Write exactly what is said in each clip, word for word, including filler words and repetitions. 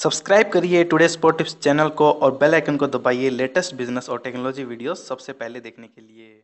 Subscribe करिए today support tips channel को और बेल आइकन को दबाइए लेटेस्ट बिजनेस और टेक्नोलॉजी वीडियोस सबसे पहले देखने के लिए।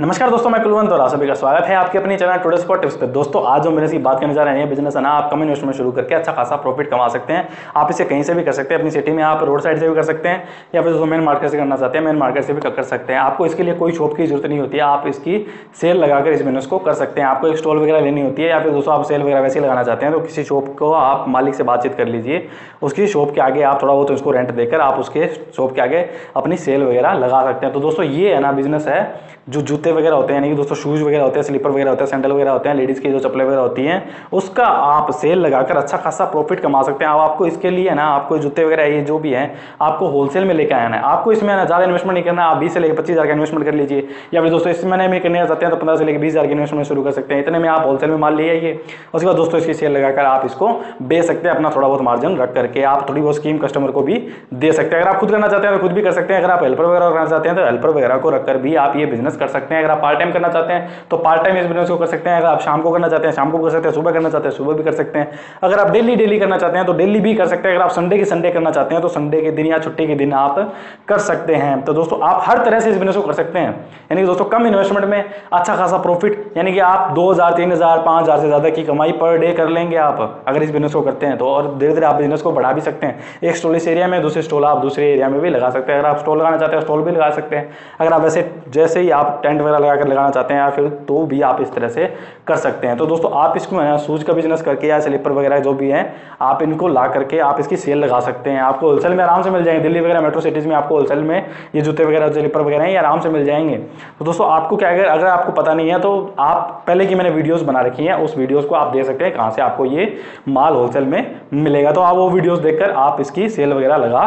नमस्कार दोस्तों, मैं कुलवंत और आप सभी का स्वागत है आपके अपने चैनल टुडे सपोर्ट टिप्स पे। दोस्तों आज जो बिजनेस की बात करने जा रहे हैं, बिजनेस है ना आप कम इन्वेस्टमेंट में शुरू करके अच्छा खासा प्रॉफिट कमा सकते हैं। आप इसे कहीं से भी कर सकते हैं, अपनी सिटी में आप रोड साइड से भी कर सकते हैं या फिर दोस्तों मेन मार्केट से करना चाहते हैं मेन मार्केट से भी कर सकते हैं। आपको इसके लिए कोई शॉप की जरूरत नहीं होती है, आप इसकी सेल लगाकर इस बिजनेस को कर सकते हैं। आपको एक स्टॉल वगैरह लेनी होती है या फिर दोस्तों आप सेल वगैरह वैसे लगाना चाहते हैं तो किसी शॉप को आप मालिक से बातचीत कर लीजिए, उसकी शॉप के आगे आप थोड़ा बहुत उसको रेंट देकर आप उसके शॉप के आगे अपनी सेल वगैरह लगा सकते हैं। तो दोस्तों ये है ना बिजनेस है जो जूते वगैरह होते हैं, यानी कि दोस्तों शूज वगैरह होते हैं, स्लीपर वगैरह होते हैं, सैंडल वगैरह होते हैं, लेडीज़ की जो चप्पलें वगैरह होती हैं उसका आप सेल लगाकर अच्छा खासा प्रॉफिट कमा सकते हैं। अब आपको इसके लिए ना आपको जूते वगैरह ये जो भी हैं आपको होलसेल में लेकर आना है। आपको इसमें ना ज़्यादा इन्वेस्टमेंट नहीं करना, आप बीस से लेकर पच्चीस हज़ार का इन्वेस्टमेंट कर लीजिए या फिर दोस्तों इसमें नहीं करना चाहते हैं तो पंद्रह से लेकर बीस हज़ार की इन्वेस्टमेंट शुरू कर सकते हैं। इतने में आप होलसेल में माल ले आइए, उसके बाद दोस्तों इसकी सेल लगाकर आप इसको बेच सकते हैं, अपना थोड़ा बहुत मार्जिन रख करके आप थोड़ी बहुत स्कीम कस्टमर को भी दे सकते हैं। अगर आप खुद करना चाहते हैं तो खुद भी कर सकते हैं, अगर आप हेल्पर वगैरह करना चाहते हैं तो हेल्पर वगैरह को रखकर भी आप ये बिजनेस कर सकते हैं। अगर आप पार्ट टाइम करना चाहते हैं तो पार्ट टाइम इस बिजनेस को कर सकते हैं, अगर आप शाम को करना चाहते हैं शाम को कर सकते हैं, सुबह करना चाहते हैं सुबह भी कर सकते हैं, अगर आप डेली डेली करना चाहते हैं तो डेली भी कर सकते हैं, अगर आप संडे के संडे करना चाहते हैं तो संडे के दिन या छुट्टी के दिन आप कर सकते हैं। तो दोस्तों आप हर तरह से इस बिजनेस को कर सकते हैं, यानी कि दोस्तों कम इन्वेस्टमेंट में अच्छा खासा प्रॉफिट, यानी कि आप दो हजार तीन हजार पाँच हजार से ज्यादा की कमाई पर डे कर लेंगे आप अगर इस बिजनेस को करते हैं तो। और धीरे धीरे आप बिजनेस को बढ़ा भी सकते हैं, एक स्टॉल इस एरिया में दूसरे स्टॉल आप दूसरे एरिया में भी लगा सकते हैं। अगर आप स्टॉल लगाना चाहते हैं स्टॉल भी लगा सकते हैं, अगर आप वैसे जैसे ही आप टेंट वगैरह लगाकर लगाना चाहते हैं या फिर तो भी आप इस तरह से कर सकते हैं। तो दोस्तों आप इसको है ना शूज का बिजनेस करके या स्लीपर वगैरह जो भी हैं आप इनको ला करके आप इसकी सेल लगा सकते हैं। आपको होलसेल में आराम से मिल जाएंगे, दिल्ली वगैरह मेट्रो सिटीज़ में आपको होलसेल में ये जूते वगैरह स्लीपर वगैरह हैं ये आराम से मिल जाएंगे। तो दोस्तों आपको क्या, अगर अगर आपको पता नहीं है तो आप पहले की मैंने वीडियोज़ बना रखी हैं, उस वीडियोज़ को आप देख सकते हैं कहाँ से आपको ये माल होलसेल में मिलेगा। तो आप वो वीडियोज़ देख कर आप इसकी सेल वगैरह लगा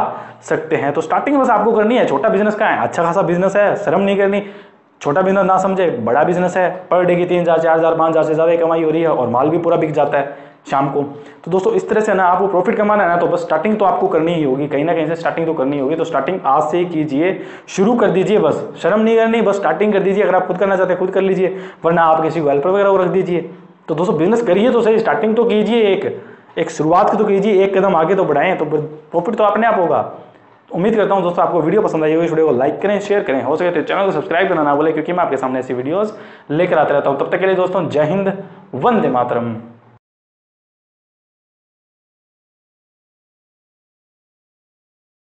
सकते हैं। तो स्टार्टिंग बस आपको करनी है, छोटा बिजनेस का है, अच्छा खासा बिजनेस है, शर्म नहीं करनी। छोटा बिजनेस ना समझे, बड़ा बिजनेस है, पर डे की तीन हज़ार चार हज़ार पाँच हज़ार से ज़्यादा कमाई हो रही है और माल भी पूरा बिक जाता है शाम को। तो दोस्तों इस तरह से ना आपको प्रॉफिट कमाना है ना तो बस स्टार्टिंग तो आपको करनी ही होगी, कहीं ना कहीं से स्टार्टिंग तो करनी होगी। तो स्टार्टिंग आज से ही कीजिए, शुरू कर दीजिए, बस शर्म नहीं करनी, बस स्टार्टिंग कर दीजिए। अगर आप खुद करना चाहते हैं खुद कर लीजिए, वरना आप किसी को हेल्पर वगैरह को रख दीजिए। तो दोस्तों बिजनेस करिए तो सही, स्टार्टिंग तो कीजिए, एक एक शुरुआत तो कीजिए, एक कदम आगे तो बढ़ाएं, तो प्रॉफिट तो अपने आप होगा। उम्मीद करता हूं दोस्तों आपको वीडियो पसंद आई होगी। वीडियो को लाइक करें, शेयर करें, हो सके तो चैनल को सब्सक्राइब करना ना भूलें, क्योंकि मैं आपके सामने ऐसी वीडियोस लेकर आते रहता हूं। तब तक के लिए दोस्तों जय हिंद, वंदे मातरम।